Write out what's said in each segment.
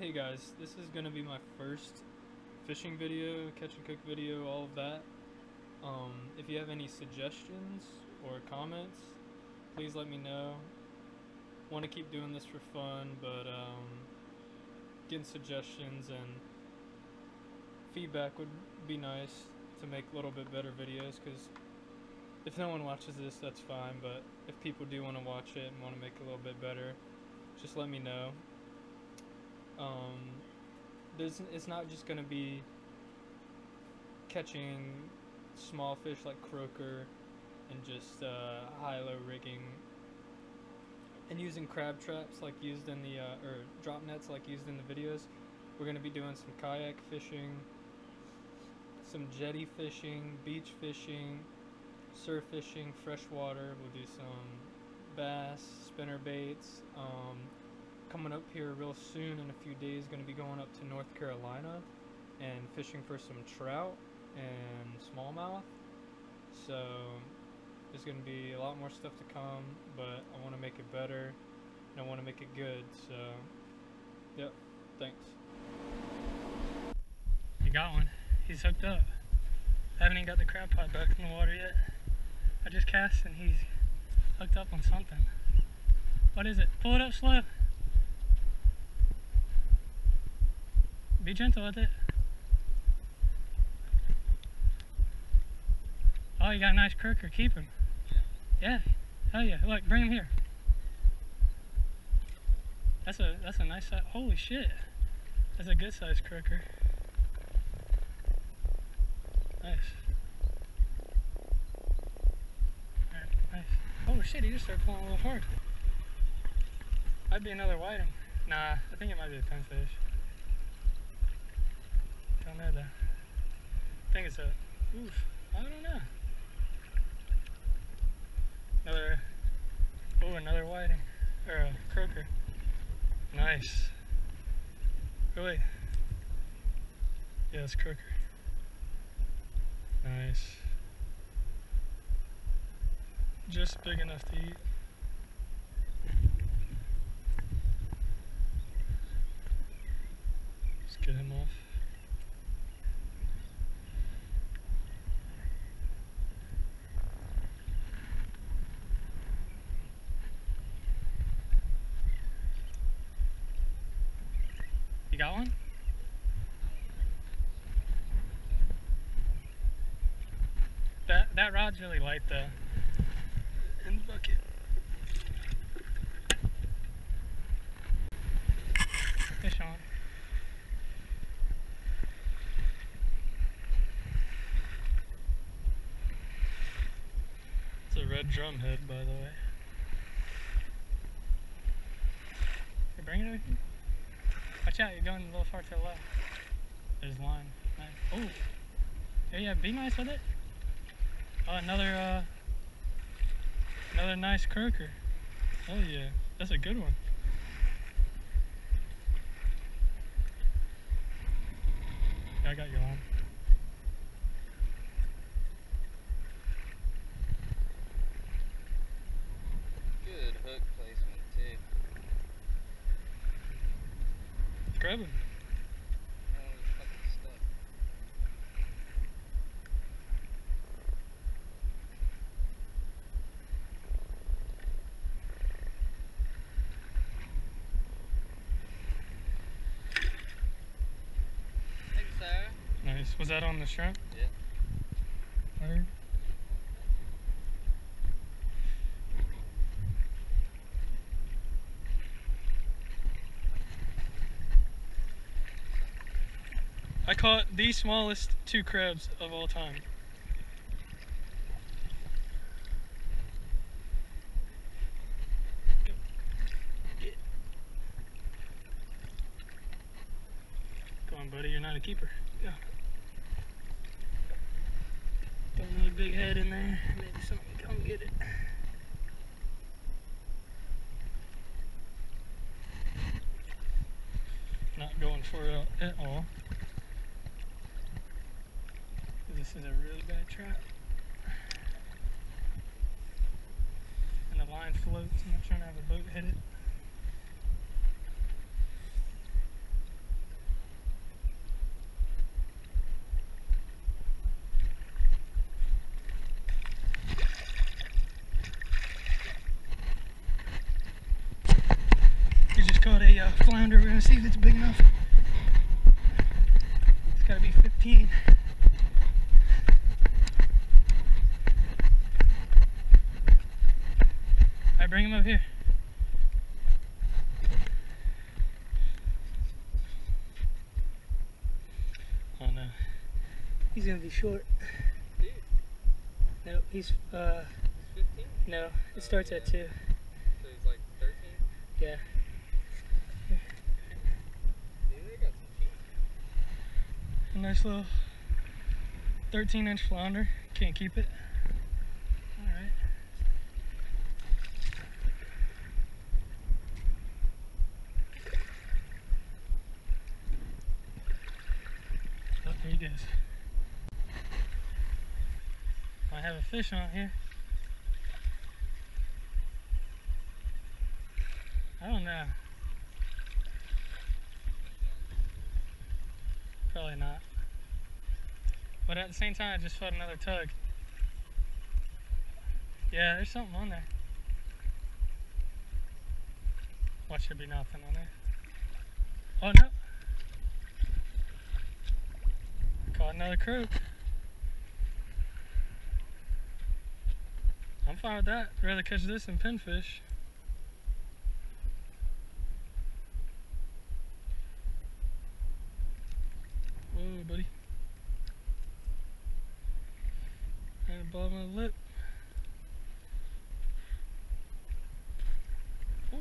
Hey guys, this is gonna be my first fishing video, catch and cook video, all of that. If you have any suggestions or comments, please let me know. Want to keep doing this for fun, but getting suggestions and feedback would be nice to make a little bit better videos, because if no one watches this, that's fine, but if people do want to watch it and want to make it a little bit better, just let me know. It's not just going to be catching small fish like croaker and just high-low rigging and using crab traps like used in the or drop nets like used in the videos. We're going to be doing some kayak fishing, some jetty fishing, beach fishing, surf fishing, freshwater. We'll do some bass, spinner baits. Coming up here real soon in a few days, going to be going up to North Carolina and fishing for some trout and smallmouth. So there's going to be a lot more stuff to come, but I want to make it better and I want to make it good. So yep, thanks. You got one. He's hooked up. I haven't even got the crab pod back in the water yet. I just cast and he's hooked up on something. What is it? Pull it up slow. Be gentle with it. Oh, you got a nice croaker. Keep him. Yeah. Hell yeah. Look, bring him here. That's a nice size. Holy shit. That's a good size croaker. Nice. Alright, nice. Oh shit, he just started pulling a little hard. Might be another whiting. Nah, I think it might be a pinfish. Don't know though. I think it's a, oof, I don't know. Another whiting, or a croaker. Nice. Oh wait. Yeah, it's croaker. Nice. Just big enough to eat. Just get him off. You got one? That rod's really light though. In the bucket. Fish on. It's a red drumhead, by the way. You bring it with you? Watch out, you're going a little far to the left. There's line. Nice. Oh! Yeah, yeah, be nice with it. Oh, another nice croaker. Oh yeah, that's a good one. Yeah, I got your line. Good hook placement too. Grab him. Was that on the shrimp? Yeah. Word. I caught the smallest two crabs of all time. Come on, buddy, you're not a keeper. Yeah. Another big head in there. Maybe something can come get it. Not going for it at all. This is a really bad trap. And the line floats. I'm not trying to have a boat hit it. flounder. We're going to see if it's big enough. It's got to be 15. Alright, bring him up here. Oh no. He's going to be short. No, he's 15? No, it starts at 2. So he's like 13? Yeah. A nice little 13-inch flounder. Can't keep it. Alright. Oh, there he goes. I have a fish on here. I don't know. Probably not. But at the same time, I just felt another tug. Yeah, there's something on there. What should be nothing on there? Oh no! Caught another croak. I'm fine with that. I'd rather catch this than pinfish. Whoa, buddy. Right above my lip. Ooh.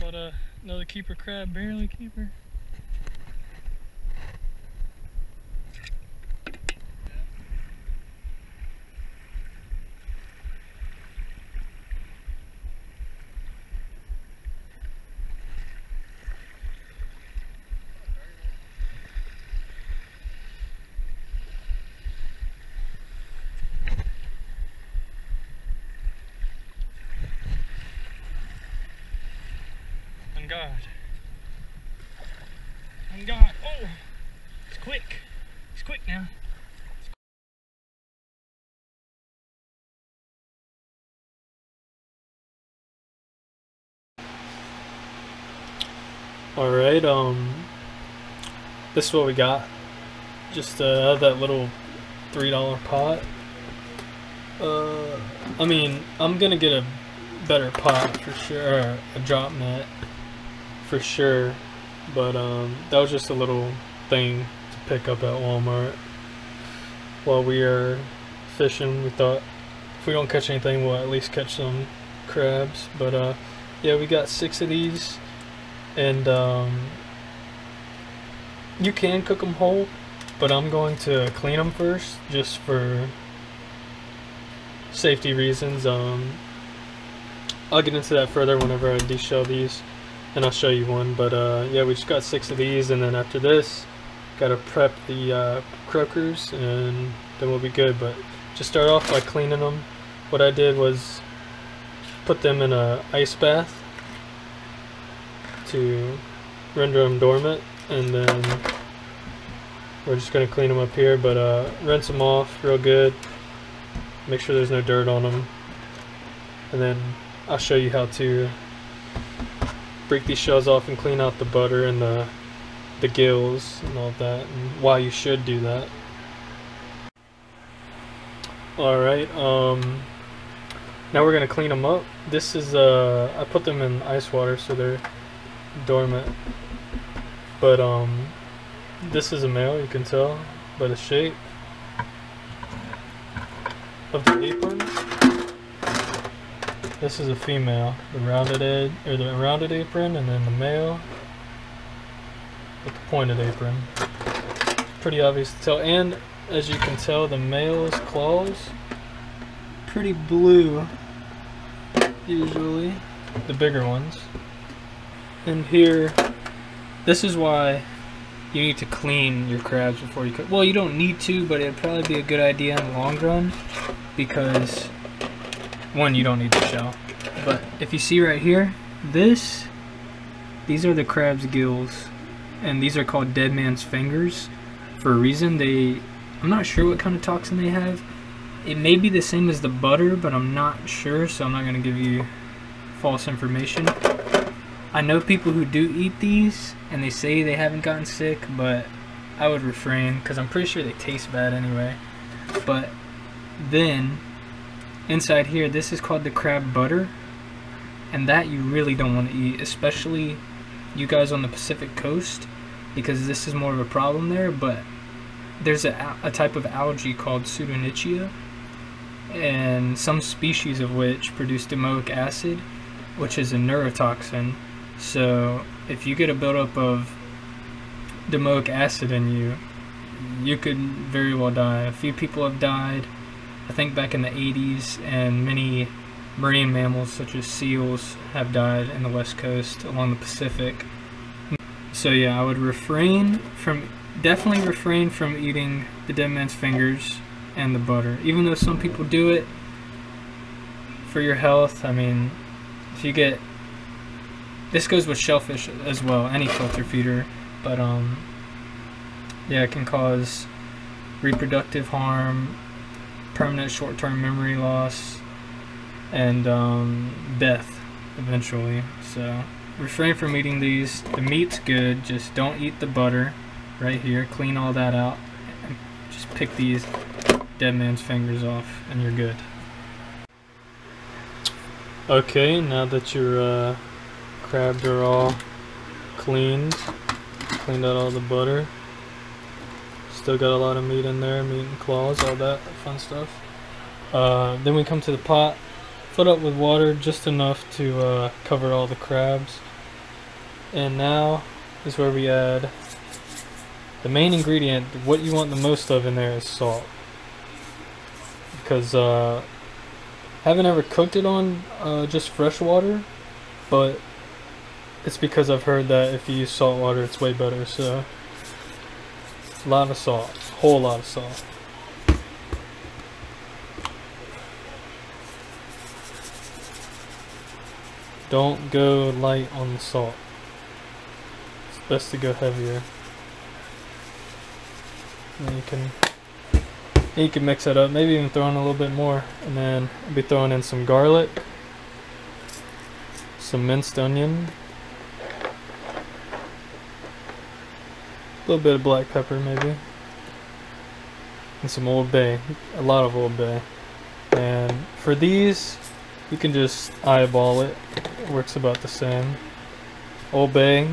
Caught another keeper crab, barely keeper. On guard. Oh, it's quick. It's quick now. It's quick. All right. This is what we got. Just that little $3 pot. I mean, I'm gonna get a better pot for sure, or a drop net. For sure, but that was just a little thing to pick up at Walmart. While we are fishing, we thought if we don't catch anything, we'll at least catch some crabs. But yeah, we got 6 of these, and you can cook them whole, but I'm going to clean them first, just for safety reasons. I'll get into that further whenever I deshell these. And I'll show you one, but yeah, we just got 6 of these, and then after this, gotta prep the croakers, and then we'll be good. But just start off by cleaning them. What I did was put them in a ice bath to render them dormant, and then we're just gonna clean them up here. But rinse them off real good, make sure there's no dirt on them, and then I'll show you how to break these shells off and clean out the butter and the gills and all that, and why you should do that. Alright, now we're going to clean them up. This is, I put them in ice water so they're dormant, but this is a male, you can tell by the shape of the apron. This is a female, the rounded apron, and then the male with the pointed apron. Pretty obvious to tell, and as you can tell, the male's claws pretty blue usually, the bigger ones. And here, this is why you need to clean your crabs before you cook. Well, you don't need to, but it'd probably be a good idea in the long run, because one, you don't need the shell. But if you see right here, these are the crab's gills, and these are called dead man's fingers for a reason. They I'm not sure what kind of toxin they have. It may be the same as the butter, but I'm not sure, so I'm not going to give you false information. I know people who do eat these, and they say they haven't gotten sick, but I would refrain, because I'm pretty sure they taste bad anyway. But then, inside here, this is called the crab butter, and that you really don't want to eat, especially you guys on the Pacific coast, because this is more of a problem there. But there's a type of algae called pseudonychia, and some species of which produce domoic acid, which is a neurotoxin. So if you get a buildup of domoic acid in you, you could very well die. A few people have died, I think back in the 80s, and many marine mammals such as seals have died in the west coast along the Pacific. So yeah, I would definitely refrain from eating the dead man's fingers and the butter, even though some people do it for your health. I mean, if you get, this goes with shellfish as well, any filter feeder, but yeah, it can cause reproductive harm, permanent short-term memory loss, and death eventually. So refrain from eating these. The meat's good, just don't eat the butter. Right here, clean all that out and just pick these dead man's fingers off and you're good. Okay, now that your crabs are all cleaned out all the butter, still got a lot of meat in there, meat and claws, all that fun stuff. Then we come to the pot, fill it up with water just enough to cover all the crabs, and now is where we add the main ingredient. What you want the most of in there is salt, because haven't ever cooked it on just fresh water, but it's because I've heard that if you use salt water it's way better. So a lot of salt, whole lot of salt. Don't go light on the salt, it's best to go heavier. And you can mix it up, maybe even throw in a little bit more. And then I'll be throwing in some garlic, some minced onion, a little bit of black pepper maybe, and some Old Bay, a lot of Old Bay. And for these, you can just eyeball it, it works about the same. Old Bay,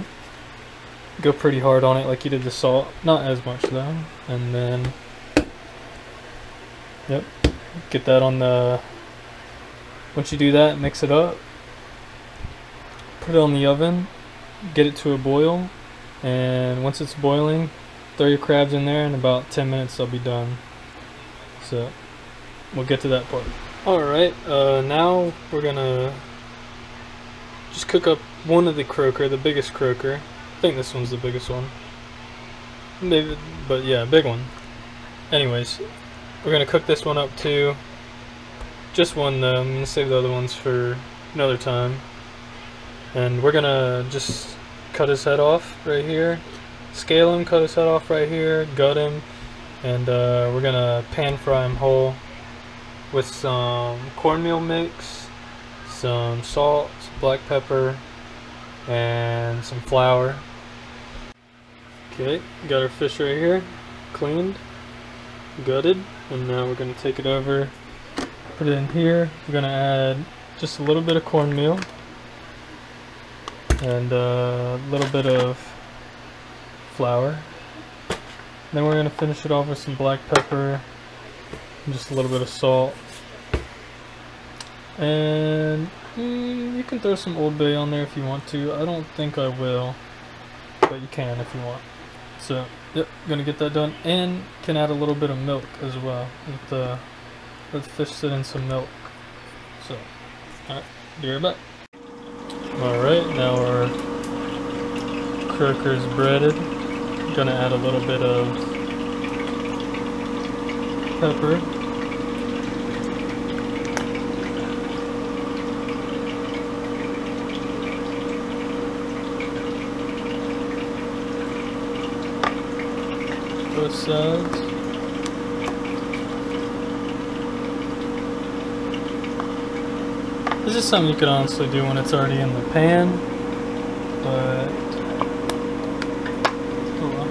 go pretty hard on it like you did the salt, not as much though. And then yep, get that on the, once you do that, mix it up, put it on the oven, get it to a boil, and once it's boiling, throw your crabs in there. In about 10 minutes they'll be done, so we'll get to that part. Alright, now we're gonna just cook up one of the croaker, the biggest croaker. I think this one's the biggest one, maybe, but yeah, big one. Anyways, we're gonna cook this one up too. Just one though, I'm gonna save the other ones for another time. And we're gonna just cut his head off right here, scale him, cut his head off right here, gut him, and we're gonna pan fry him whole with some cornmeal mix, some salt, some black pepper, and some flour. Okay, got our fish right here, cleaned, gutted, and now we're going to take it over, put it in here. We're going to add just a little bit of cornmeal and a little bit of flour. Then we're going to finish it off with some black pepper and just a little bit of salt. And you can throw some Old Bay on there if you want to. I don't think I will, but you can if you want. So yep, gonna get that done, and can add a little bit of milk as well. Let the fish sit in some milk. So alright, be right back. Alright, now our croaker is breaded. Gonna add a little bit of pepper. Both sides. This is something you could honestly do when it's already in the pan, but oh well.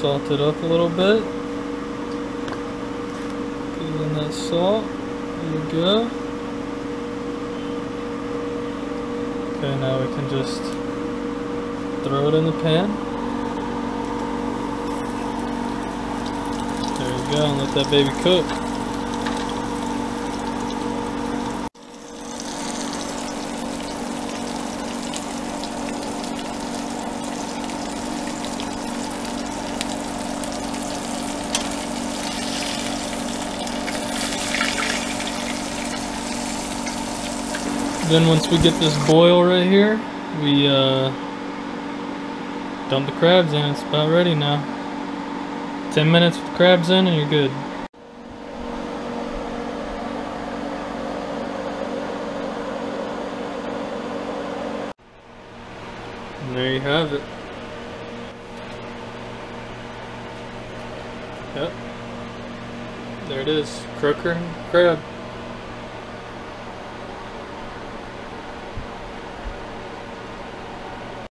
Salt it up a little bit, put in that salt, there we go. Okay, now we can just throw it in the pan. There we go, and let that baby cook. Then once we get this boil right here, we dump the crabs in. It's about ready now. 10 minutes with the crabs in and you're good. And there you have it. Yep. There it is. Croaker and crab.